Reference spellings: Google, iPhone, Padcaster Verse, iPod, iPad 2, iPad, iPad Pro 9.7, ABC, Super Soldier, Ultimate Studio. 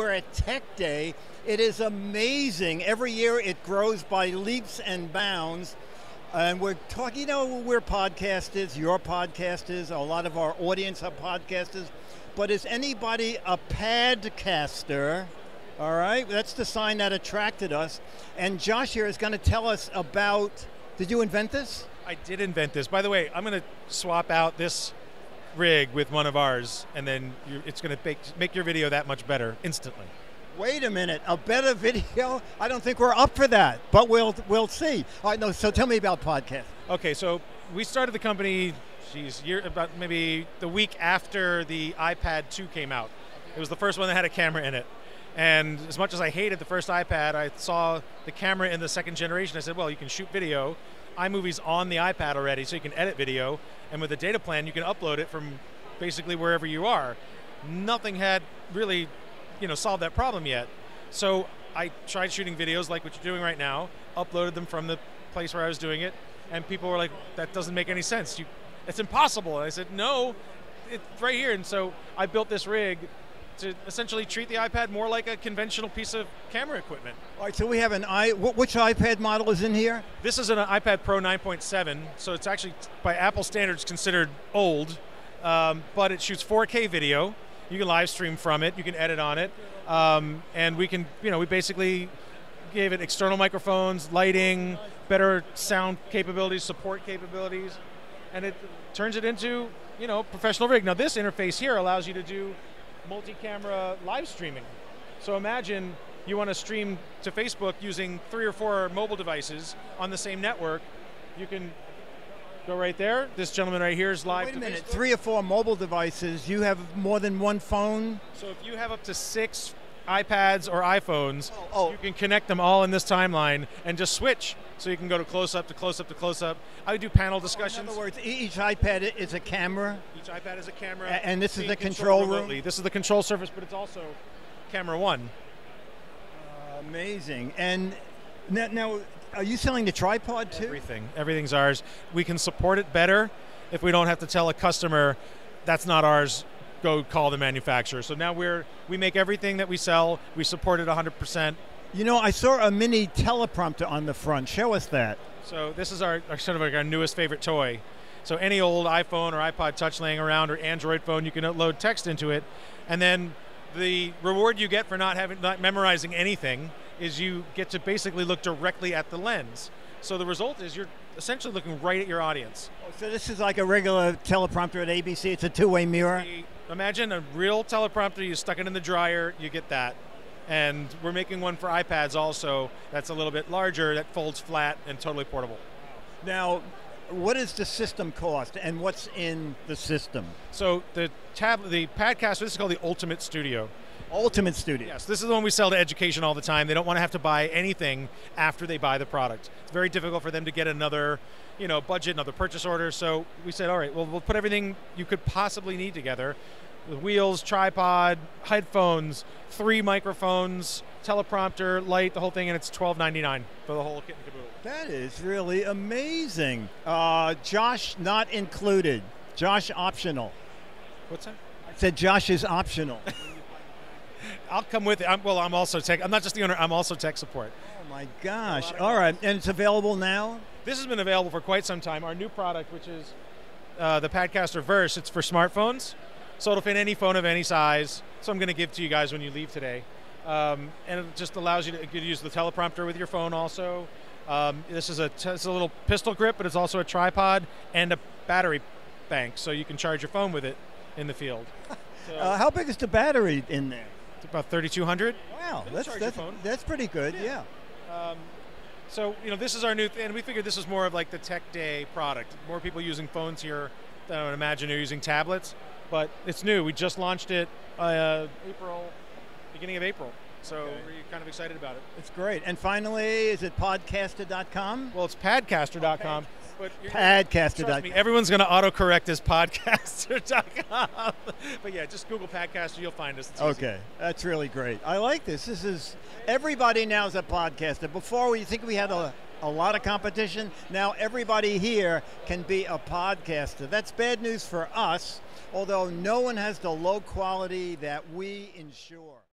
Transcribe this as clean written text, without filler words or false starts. We're at Tech Day. It is amazing. Every year it grows by leaps and bounds. And we're talking, you know, we're podcasters, your podcasters, a lot of our audience are podcasters. But is anybody a padcaster? All right, that's the sign that attracted us. And Josh here is going to tell us about, did you invent this? I did invent this. By the way, I'm going to swap out this rig with one of ours, and then it's going to make your video that much better instantly. Wait a minute, a better video? I don't think we're up for that, but we'll see. All right, no, so tell me about podcast. Okay, so we started the company, geez, about maybe the week after the iPad 2 came out. It was the first one that had a camera in it. And as much as I hated the first iPad, I saw the camera in the second generation. I said, well, you can shoot video. iMovie's on the iPad already, so you can edit video, and with a data plan you can upload it from basically wherever you are. Nothing had really, you know, solved that problem yet. So I tried shooting videos like what you're doing right now, uploaded them from the place where I was doing it, and people were like, that doesn't make any sense. It's impossible. And I said, no, it's right here. And so I built this rig to essentially treat the iPad more like a conventional piece of camera equipment. All right, so we have which iPad model is in here? This is an iPad Pro 9.7, so it's actually, by Apple standards, considered old, but it shoots 4K video. You can live stream from it, you can edit on it, and we can, you know, we basically gave it external microphones, lighting, better sound capabilities, support capabilities, and it turns it into, you know, professional rig. Now this interface here allows you to do multi-camera live streaming. So imagine you want to stream to Facebook using 3 or 4 mobile devices on the same network. You can go right there. This gentleman right here is live. Wait a minute, Facebook. 3 or 4 mobile devices. You have more than one phone? So if you have up to 6 iPads or iPhones, you can connect them all in this timeline and just switch. So you can go to close-up, to close-up, to close-up. I would do panel discussions. In other words, each iPad is a camera? Each iPad is a camera. And this is the control room? This is the control surface, but it's also camera one. Amazing. And now, are you selling the tripod too? Everything. Everything's ours. We can support it better if we don't have to tell a customer, that's not ours, go call the manufacturer. So now we make everything that we sell, we support it 100%. You know, I saw a mini teleprompter on the front. Show us that. So this is our sort of like our newest favorite toy. So any old iPhone or iPod Touch laying around or Android phone, you can load text into it, and then the reward you get for not memorizing anything is you get to basically look directly at the lens. So the result is you're essentially looking right at your audience. So this is like a regular teleprompter at ABC. It's a two-way mirror. Imagine a real teleprompter. You stuck it in the dryer. You get that. And we're making one for iPads also that's a little bit larger, that folds flat and totally portable. Now, what is the system cost and what's in the system? So the Padcaster, this is called the Ultimate Studio. Ultimate Studio. Yes, this is the one we sell to education all the time. They don't want to have to buy anything after they buy the product. It's very difficult for them to get another, you know, budget, another purchase order. So we said, all right, well, we'll put everything you could possibly need together. The wheels, tripod, headphones, 3 microphones, teleprompter, light, the whole thing, and it's $12.99 for the whole kit and caboodle. That is really amazing. Josh not included. Josh optional. What's that? I said Josh is optional. I'll come with it. I'm also tech. I'm not just the owner. I'm also tech support. Oh my gosh! All right, and it's available now. This has been available for quite some time. Our new product, which is the Padcaster Verse, it's for smartphones. So it'll fit any phone of any size. So I'm going to give to you guys when you leave today. And it just allows you to use the teleprompter with your phone also. This is it's a little pistol grip, but it's also a tripod and a battery bank. So you can charge your phone with it in the field. So how big is the battery in there? It's about 3,200. Wow, that's pretty good, yeah. So, you know, this is our new thing. And we figured this was more of like the Tech Day product. More people using phones here than I would imagine are using tablets. But it's new. We just launched it beginning of April. So we're kind of excited about it. It's great. And finally, is it podcaster.com? Well, it's padcaster.com. Padcaster.com. Everyone's going to autocorrect as podcaster.com. But yeah, just Google Padcaster. You'll find us. It's okay. Easy. That's really great. I like this. This is, everybody now is a podcaster. Before, we think we had a lot of competition. Now everybody here can be a podcaster. That's bad news for us, although no one has the low quality that we ensure.